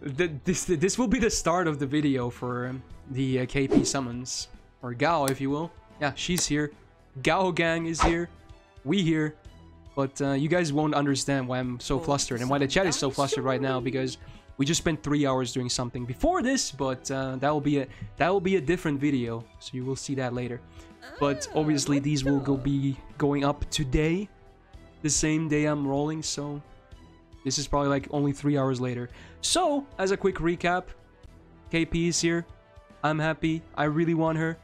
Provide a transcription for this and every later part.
This will be the start of the video for the KP summons. Or Gao, if you will. Yeah, she's here. Gao Gang is here. We here. But you guys won't understand why I'm so flustered and why the chat is so flustered right now, because we just spent 3 hours doing something before this, but that will be a different video, so you will see that later. But obviously these will be going up today, the same day I'm rolling, so this is probably like only 3 hours later. So as a quick recap, KP is here. I'm happy. I really want her.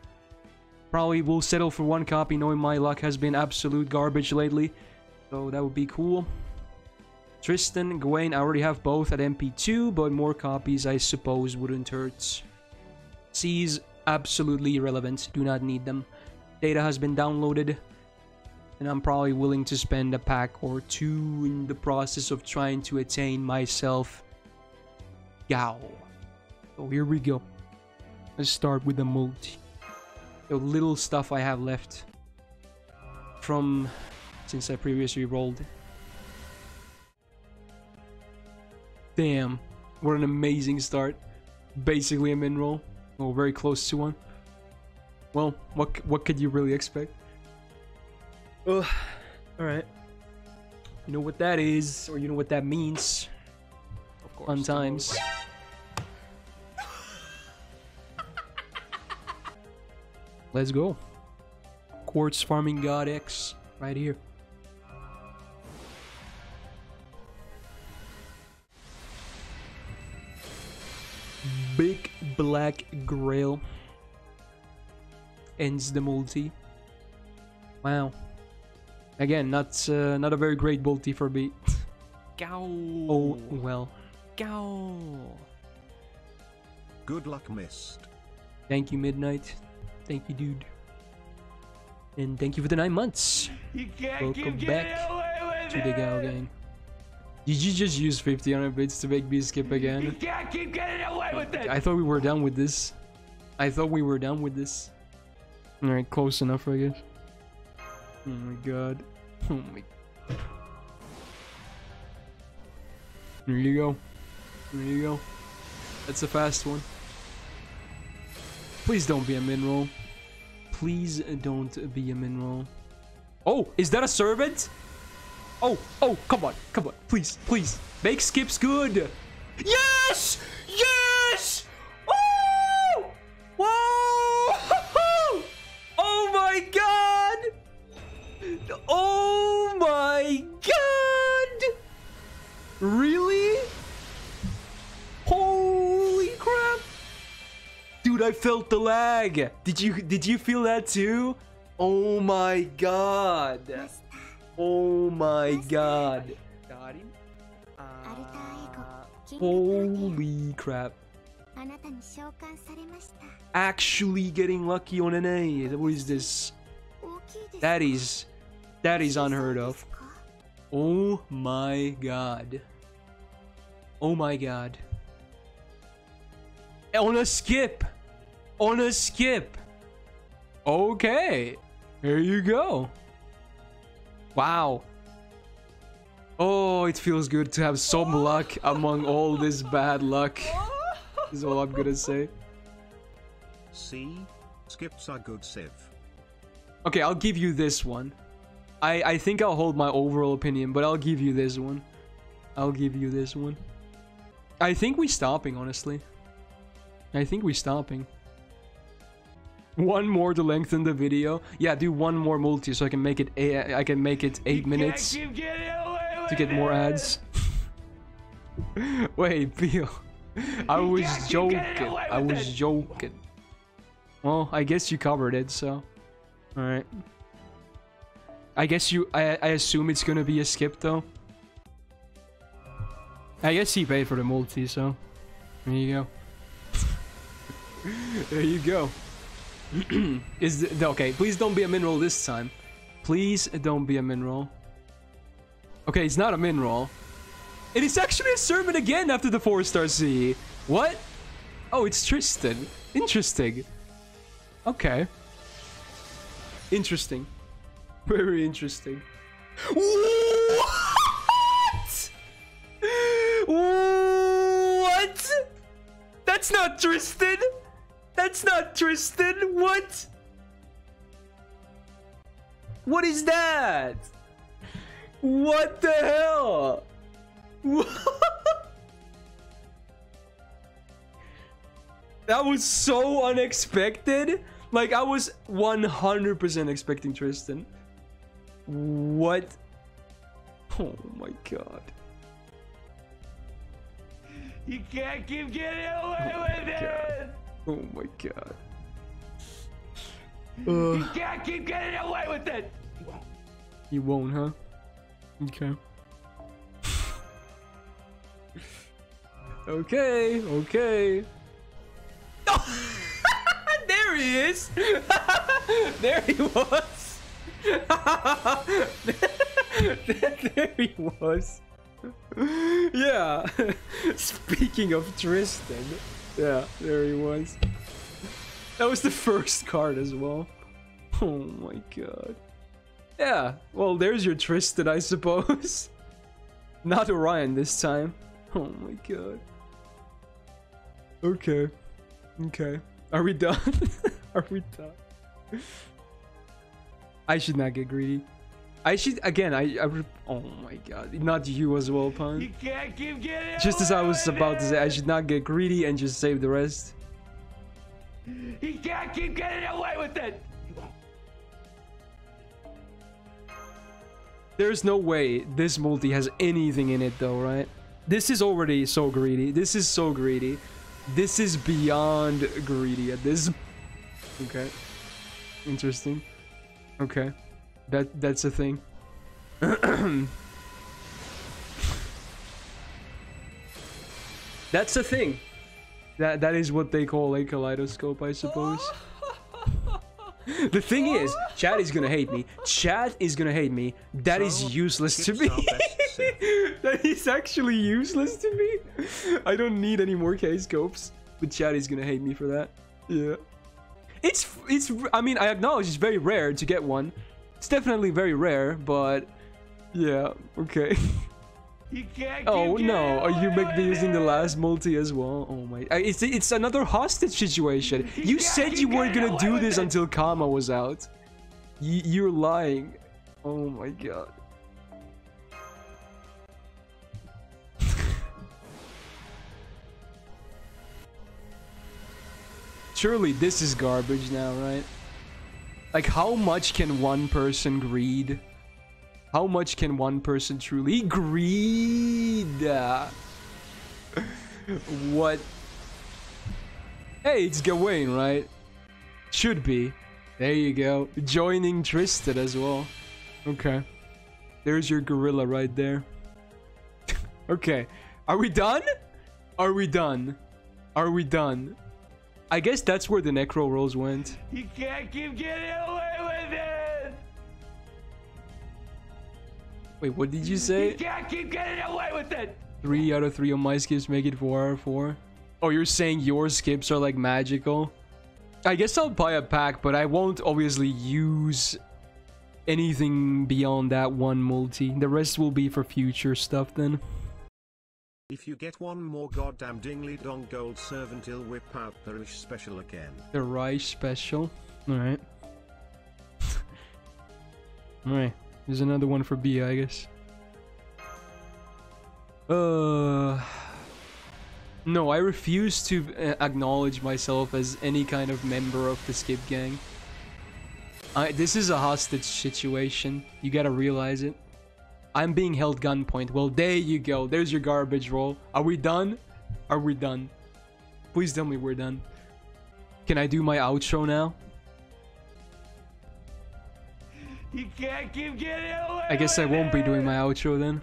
Probably will settle for one copy, knowing my luck has been absolute garbage lately. So that would be cool. Tristan, Gawain, I already have both at MP2, but more copies I suppose wouldn't hurt. C's absolutely irrelevant, do not need them. Data has been downloaded, and I'm probably willing to spend a pack or two in the process of trying to attain myself Gao. So here we go. Let's start with the multi. The little stuff I have left from since I previously rolled. Damn, what an amazing start. Basically a min roll, or very close to one. Well, what could you really expect? Ugh, alright. You know what that is, or you know what that means. Of course. Fun times. Let's go. Quartz Farming God X, right here. Big Black Grail ends the multi. Wow. Again, not a very great multi for me. Gao. Oh well. Gao. Good luck, Mist. Thank you, Midnight. Thank you, dude. And thank you for the 9 months. You can't Welcome back away with to it. The Gao Gang. Did you just use 1,500 bits to make me skip again? You can't keep getting away with it! I thought we were done with this. Alright, close enough, I guess. Oh my god. Oh my... There you go. There you go. That's a fast one. Please don't be a min roll. Please don't be a min roll. Oh! Is that a servant? Oh, come on, please. Make skips good. Yes! Woo! Whoa! Oh my god! Really? Holy crap! Dude, I felt the lag. Did you feel that too? Oh my god. Oh my god. Holy crap. Actually getting lucky on an A. What is this? That is unheard of. Oh my god. On a skip. Okay. Here you go. Wow. Oh, it feels good to have some luck among all this bad luck. Is all I'm gonna say. See? Skips are good, Siv. Okay, I'll give you this one. I think I'll hold my overall opinion, but I'll give you this one. I think we're stopping, honestly. One more to lengthen the video. Yeah, do one more multi so I can make it. I can make it 8 minutes to get more ads. Wait, Bill. I was joking. Well, I guess you covered it. So, all right. I guess you. I assume it's gonna be a skip though. I guess he paid for the multi, so there you go. Okay, please don't be a min roll this time. Okay, it's not a min roll. It is actually a servant again after the 4-star C. What? Oh, it's Tristan. Interesting. Okay. Interesting. Very interesting. What? That's not Tristan! That's not Tristan! What? What is that? What the hell? That was so unexpected. Like, I was 100% expecting Tristan. What? Oh my god. You can't keep getting away with it! Oh my god. You can't keep getting away with it! You won't, huh? Okay. Okay, okay. Oh! There he is! There he was! There he was! Yeah. Speaking of Tristan, yeah, there he was. That was the first card as well. Oh my god. Yeah, well, there's your Tristan, I suppose. Not Orion this time. Oh my god. Okay. Okay. Are we done? Are we done? I should not get greedy. I should, again, oh my god, not you as well, Pun. You can't keep getting just as I was about to say, I should not get greedy and just save the rest. You can't keep getting away with it! There's no way this multi has anything in it though, right? This is already so greedy. This is so greedy. This is beyond greedy at this. Okay. Interesting. Okay. That's a thing. That's a thing. That is what they call a kaleidoscope, I suppose. The thing is, chat is gonna hate me. Chat is gonna hate me. That is useless to me. That is actually useless to me. I don't need any more K-scopes. But chat is gonna hate me for that. Yeah. It's. I mean, I acknowledge it's very rare to get one. It's definitely very rare, but yeah, okay. You can't oh no, are you make me using the last multi as well? Oh my, it's another hostage situation. You said you weren't gonna do this until Kama was out. You're lying. Oh my god. Surely this is garbage now, right? Like, how much can one person greed? How much can one person truly greed? What? Hey, it's Gawain, right? Should be. There you go. Joining Tristan as well. Okay. There's your gorilla right there. Okay. Are we done? Are we done? Are we done? I guess that's where the Necro rolls went. You can't keep getting away with it! Wait, what did you say? You can't keep getting away with it! 3 out of 3 of my skips make it 4 out of 4. Oh, you're saying your skips are like magical? I guess I'll buy a pack, but I won't obviously use anything beyond that one multi. The rest will be for future stuff then. If you get one more goddamn dingly dong gold servant, he'll whip out the Reich special again. The Reich special? Alright. Alright. There's another one for B, I guess. No, I refuse to acknowledge myself as any kind of member of the Skip Gang. This is a hostage situation. You gotta realize it. I'm being held gunpoint. Well, there you go. There's your garbage roll. Are we done? Are we done? Please tell me we're done. Can I do my outro now? You can't keep getting away. I guess I won't be doing my outro then.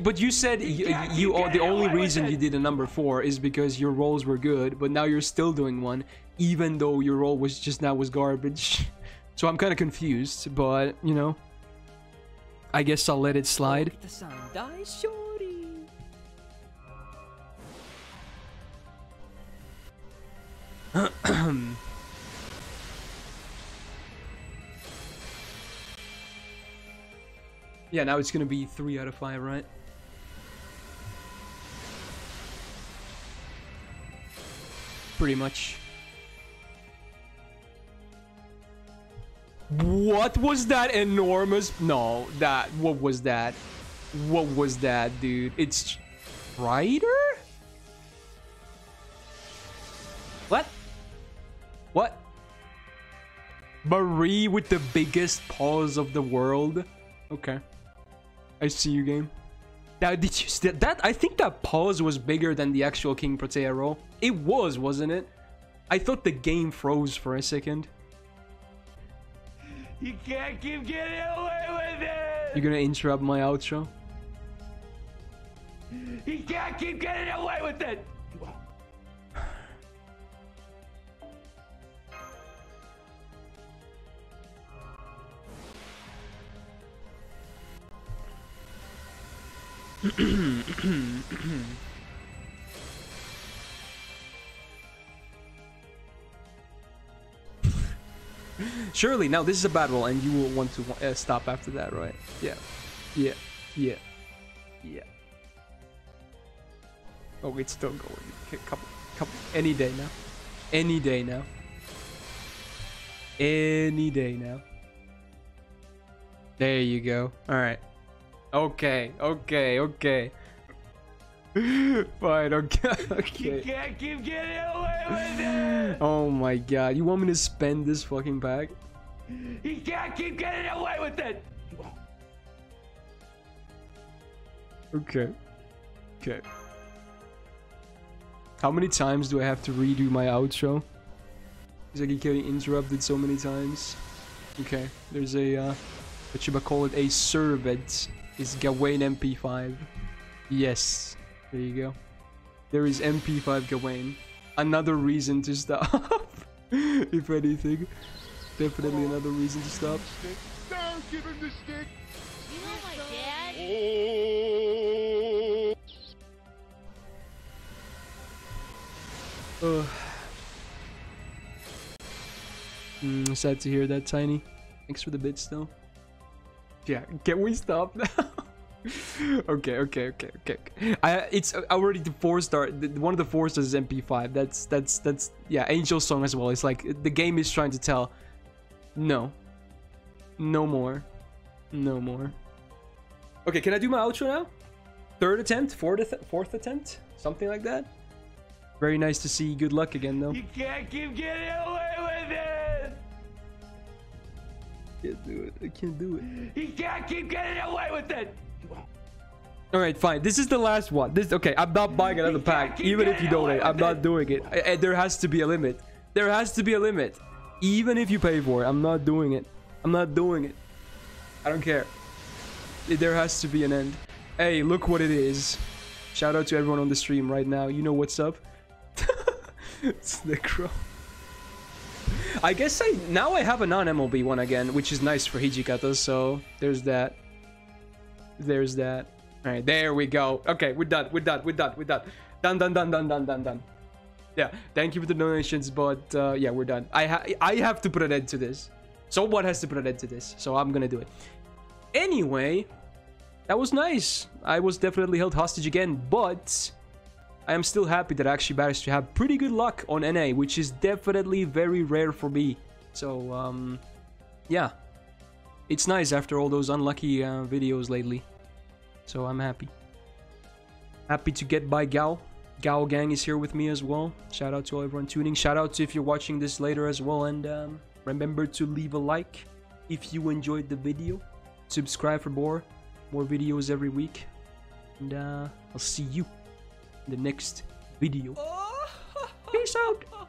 But you said the only reason you did a number 4 is because your rolls were good, but now you're still doing one, even though your roll was just now was garbage. So I'm kind of confused, but you know. I guess I'll let it slide. Yeah, now it's gonna be 3 out of 5, right? pretty much. What was that enormous? No, that. What was that? What was that, dude? It's Rider? What? What? Marie with the biggest paws of the world. Okay, I see you, game. Now, did you see that? I think that pause was bigger than the actual King Protea roll. It was, wasn't it? I thought the game froze for a second. You can't keep getting away with it! You're gonna interrupt my outro? You can't keep getting away with it! Surely now this is a battle and you will want to stop after that, right? Yeah. Oh, it's still going. Okay, couple any day now. There you go. All right. Okay. Fine, okay. You can't keep getting away with it! Oh my god, you want me to spend this fucking bag? You can't keep getting away with it! Okay. How many times do I have to redo my outro? It's like you getting interrupted so many times. Okay, there's a, what should I call it? A servant. It's Gawain MP5. Yes. There you go. There is MP5 Gawain. Another reason to stop. If anything. Definitely another reason to stop. Don't give him the stick. You know my dad? Oh. Sad to hear that, Tiny. Thanks for the bits, though. Yeah, can we stop now? Okay. It's already the 4-star. One of the 4-stars is MP5. That's yeah. Angel Song as well. It's like the game is trying to tell. No more. Okay, can I do my outro now? Third attempt, fourth attempt, something like that. Very nice to see you. Good luck again, though. You can't keep getting away with it. I can't do it. He can't keep getting away with it. All right, fine. This is the last one. Okay, I'm not buying another pack. Even if you donate, I'm not doing it. There has to be a limit. Even if you pay for it, I'm not doing it. I don't care. There has to be an end. Hey, look what it is. Shout out to everyone on the stream right now. You know what's up. It's Necro. I guess now I have a non-MLB one again, which is nice for Hijikata, so there's that. Alright, there we go. Okay, we're done. Done. Yeah, thank you for the donations, but yeah, we're done. I have to put an end to this. Someone has to put an end to this, so I'm gonna do it. Anyway, that was nice. I was definitely held hostage again, but I am still happy that I actually managed to have pretty good luck on NA, which is definitely very rare for me. So, yeah. It's nice after all those unlucky videos lately. So I'm happy. Happy to get by Gao. Gao Gang is here with me as well. Shout out to everyone tuning. Shout out to if you're watching this later as well. And remember to leave a like if you enjoyed the video. Subscribe for more videos every week. And I'll see you in the next video. Peace out.